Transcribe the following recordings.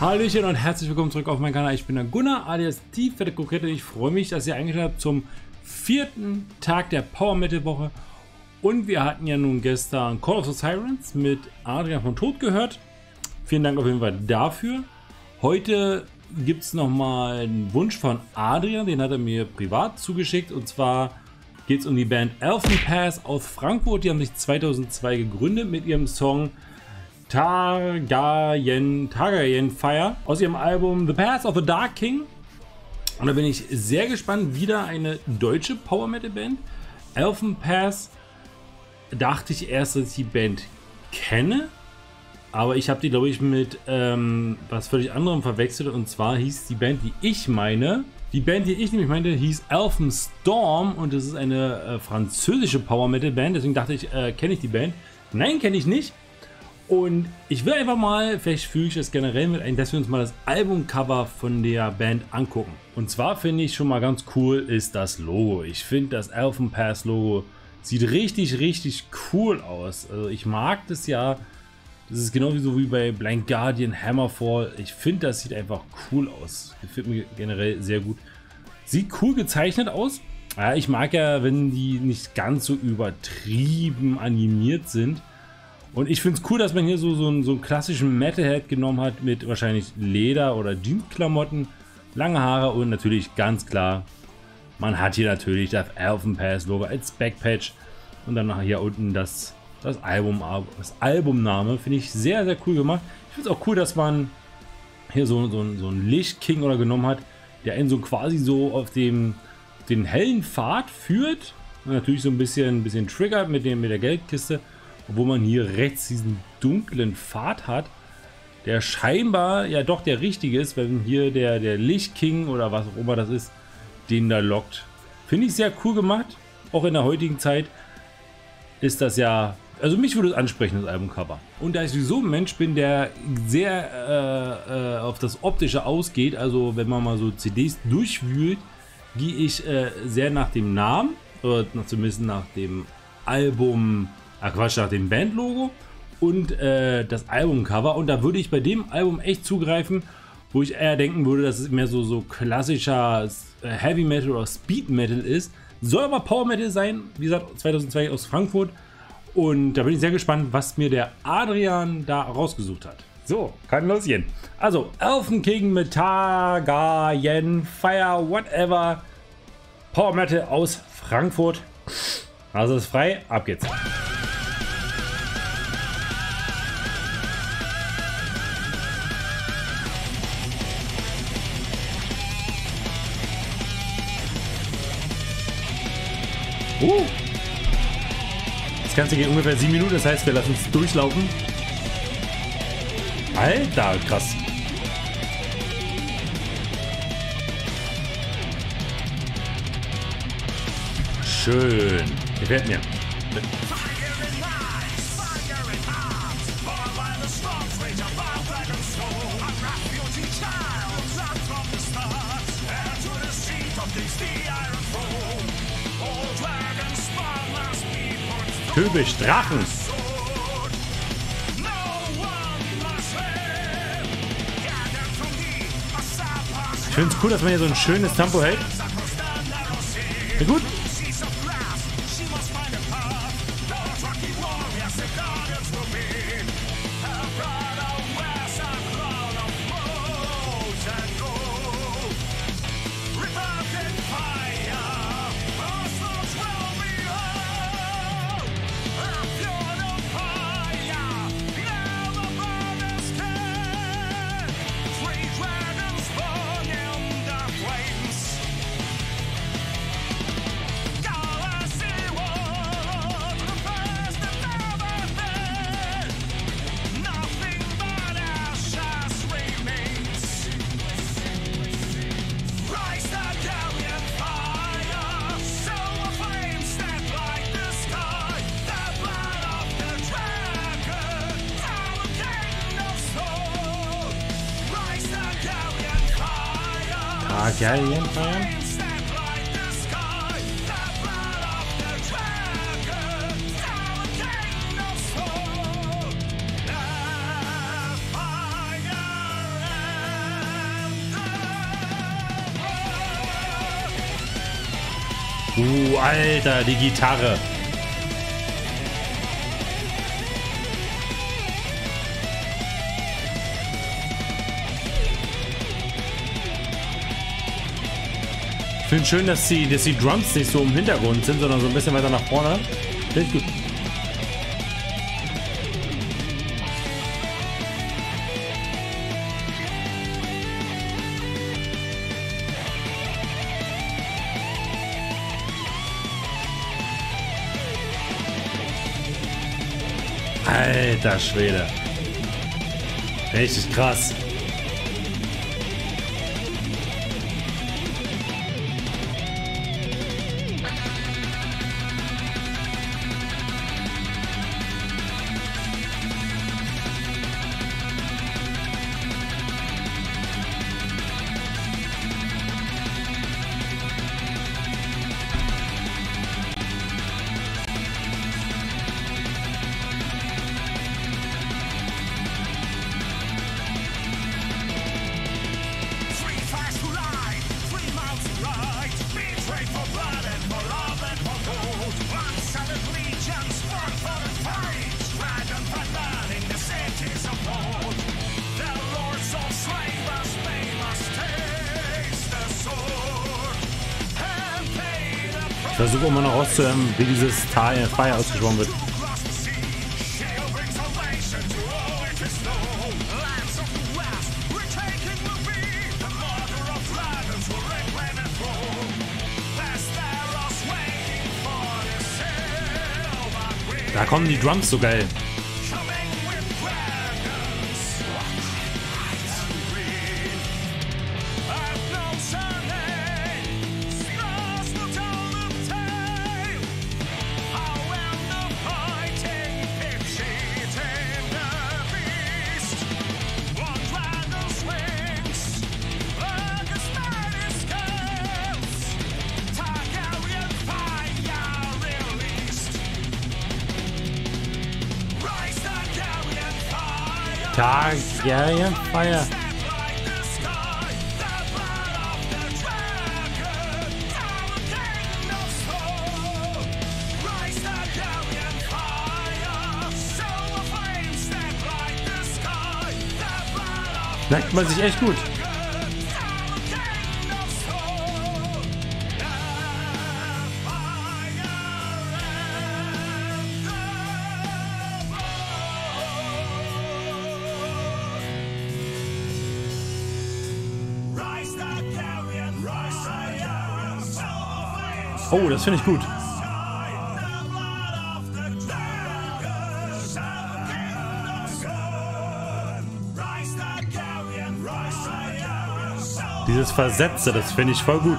Hallöchen und herzlich willkommen zurück auf meinem Kanal. Ich bin der Gunnar, alias die Fette Kokette. Ich freue mich, dass ihr eingeschaltet habt zum vierten Tag der Power-Metal-Woche. Und wir hatten ja nun gestern Call of the Sirens mit Adrian von Tod gehört. Vielen Dank auf jeden Fall dafür. Heute gibt es nochmal einen Wunsch von Adrian, den hat er mir privat zugeschickt. Und zwar geht es um die Band Elvenpath aus Frankfurt. Die haben sich 2002 gegründet mit ihrem Song Targaryen Fire aus ihrem Album The Path of a Dark King. Und da bin ich sehr gespannt. Wieder eine deutsche Power Metal Band. Elvenpath, dachte ich erst, dass ich die Band kenne. Aber ich habe die, glaube ich, mit was völlig anderem verwechselt. Und zwar hieß die Band, die ich meine, hieß Elvenstorm. Und das ist eine französische Power Metal Band. Deswegen dachte ich, kenne ich die Band. Nein, kenne ich nicht. Und ich will einfach mal, vielleicht fühle ich das generell mit ein, dass wir uns mal das Albumcover von der Band angucken. Und zwar finde ich schon mal ganz cool ist das Logo. Ich finde das Elvenpath Logo sieht richtig, richtig cool aus. Also ich mag das ja. Das ist genau so wie bei Blind Guardian, Hammerfall. Ich finde, das sieht einfach cool aus. Gefällt mir generell sehr gut. Sieht cool gezeichnet aus. Ja, ich mag ja, wenn die nicht ganz so übertrieben animiert sind. Und ich finde es cool, dass man hier so einen klassischen Metalhead genommen hat mit wahrscheinlich Leder- oder Jeansklamotten, lange Haare und natürlich ganz klar, man hat hier natürlich das Elvenpath-Logo als Backpatch und dann nachher hier unten das Album, das Albumname. Finde ich sehr, sehr cool gemacht. Ich finde es auch cool, dass man hier so einen Lichtking oder genommen hat, der einen so quasi so auf den hellen Pfad führt und natürlich so ein bisschen triggert mit der Geldkiste. Wo man hier rechts diesen dunklen Pfad hat, der scheinbar ja doch der richtige ist, wenn hier der Lichtking oder was auch immer das ist, den da lockt. Finde ich sehr cool gemacht. Auch in der heutigen Zeit ist das ja, also mich würde es ansprechen, das Albumcover. Und da ich sowieso ein Mensch bin, der sehr auf das Optische ausgeht, also wenn man mal so CDs durchwühlt, gehe ich sehr nach dem Namen, oder zumindest nach dem Album, Quatsch, nach dem Bandlogo und das Albumcover. Und da würde ich bei dem Album echt zugreifen, wo ich eher denken würde, dass es mehr so klassischer Heavy Metal oder Speed Metal ist. Soll aber Power Metal sein, wie gesagt, 2002 aus Frankfurt. Und da bin ich sehr gespannt, was mir der Adrian da rausgesucht hat. So, kann losgehen. Also, Elven King mit Targaryen Fire, whatever. Power Metal aus Frankfurt. Also ist frei, ab geht's. Das Ganze geht ungefähr 7 Minuten, das heißt, wir lassen es durchlaufen. Alter, krass. Schön. Gefällt mir. Typisch Drachen. Ich finde es cool, dass man hier so ein schönes Tempo hält. Sehr gut. Targaryen Fire. Alter, die Gitarre. Ich finde schön, dass die Drums nicht so im Hintergrund sind, sondern so ein bisschen weiter nach vorne. Richtig gut. Alter Schwede. Richtig krass. Ich versuche immer noch rauszuhören, wie dieses Targaryen Fire ausgesprochen wird. Da kommen die Drums so geil. Targaryen Fire. Merkt man sich echt gut. Oh, das finde ich gut. Dieses Versetzte, das finde ich voll gut.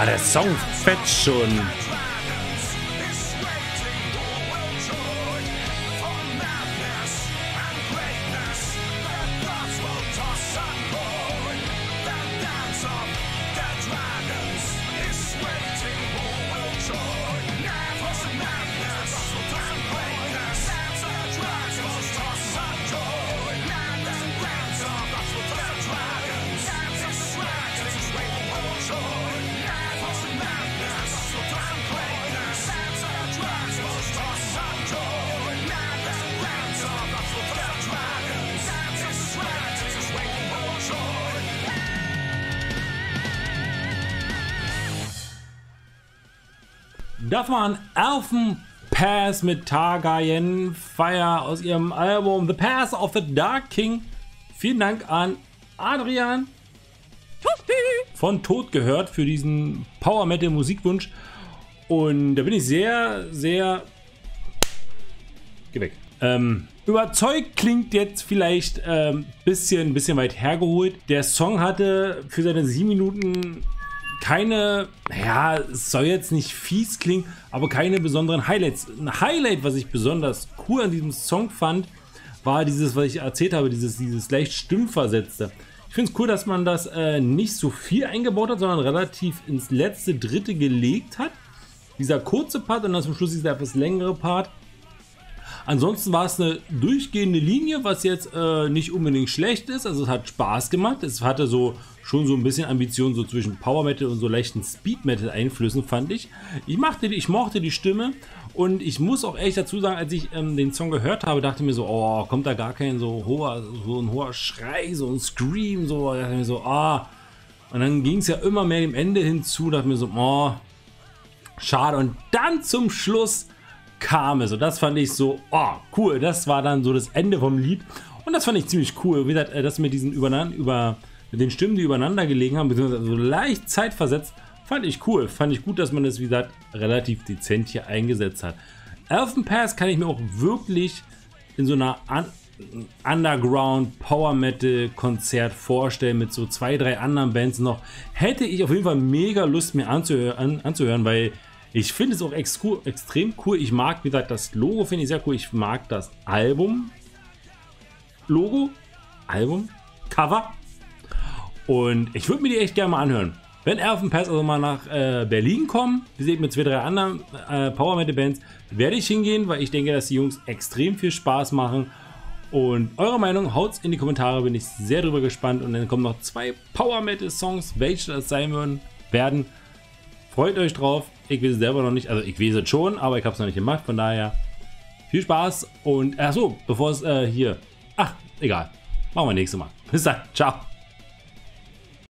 Ah, der Song fetzt schon. Darf man Elvenpath mit Targaryen Fire aus ihrem Album The Path of a Dark King. Vielen Dank an Adrian von Tod gehört für diesen Power Metal Musikwunsch. Und da bin ich sehr, sehr... Geh weg. Überzeugt klingt jetzt vielleicht ein bisschen weit hergeholt. Der Song hatte für seine 7 Minuten keine, ja, es soll jetzt nicht fies klingen, aber keine besonderen Highlights. Ein Highlight, was ich besonders cool an diesem Song fand, war dieses, was ich erzählt habe, dieses leicht Stimmversetzte. Ich finde es cool, dass man das nicht so viel eingebaut hat, sondern relativ ins letzte Dritte gelegt hat. Dieser kurze Part und dann zum Schluss dieser etwas längere Part. Ansonsten war es eine durchgehende Linie, was jetzt nicht unbedingt schlecht ist. Also es hat Spaß gemacht. Es hatte so schon so ein bisschen Ambition so zwischen Power Metal und so leichten Speed Metal Einflüssen, fand ich. Ich mochte die Stimme und ich muss auch ehrlich dazu sagen, als ich den Song gehört habe, dachte ich mir so, oh, kommt da gar kein so ein hoher Schrei, so ein Scream, so, dachte ich mir so, ah. Und dann ging es ja immer mehr dem Ende hinzu, dachte ich mir so, oh, schade. Und dann zum Schluss kam es und das fand ich so, oh, cool, das war dann so das Ende vom Lied und das fand ich ziemlich cool, wie gesagt, dass mit diesen mit den Stimmen, die übereinander gelegen haben, beziehungsweise so leicht zeitversetzt, fand ich cool. Fand ich gut, dass man das, wie gesagt, relativ dezent hier eingesetzt hat. Elvenpath kann ich mir auch wirklich in so einer Underground Power Metal Konzert vorstellen, mit so 2, 3 anderen Bands noch. Hätte ich auf jeden Fall mega Lust, mir anzuhören, weil ich finde es auch extrem cool. Ich mag, wie gesagt, das Logo finde ich sehr cool. Ich mag das Album. Logo? Album? Cover? Und ich würde mir die echt gerne mal anhören. Wenn Elvenpath also mal nach Berlin kommen, wie seht mit 2, 3 anderen Power Metal Bands, werde ich hingehen, weil ich denke, dass die Jungs extrem viel Spaß machen. Und eure Meinung, haut's in die Kommentare, bin ich sehr drüber gespannt. Und dann kommen noch 2 Power Metal Songs, welche das sein werden. Freut euch drauf. Ich weiß es selber noch nicht, also ich weiß es schon, aber ich habe es noch nicht gemacht, von daher viel Spaß und, ach so, bevor es hier, egal, machen wir nächstes Mal. Bis dann, ciao.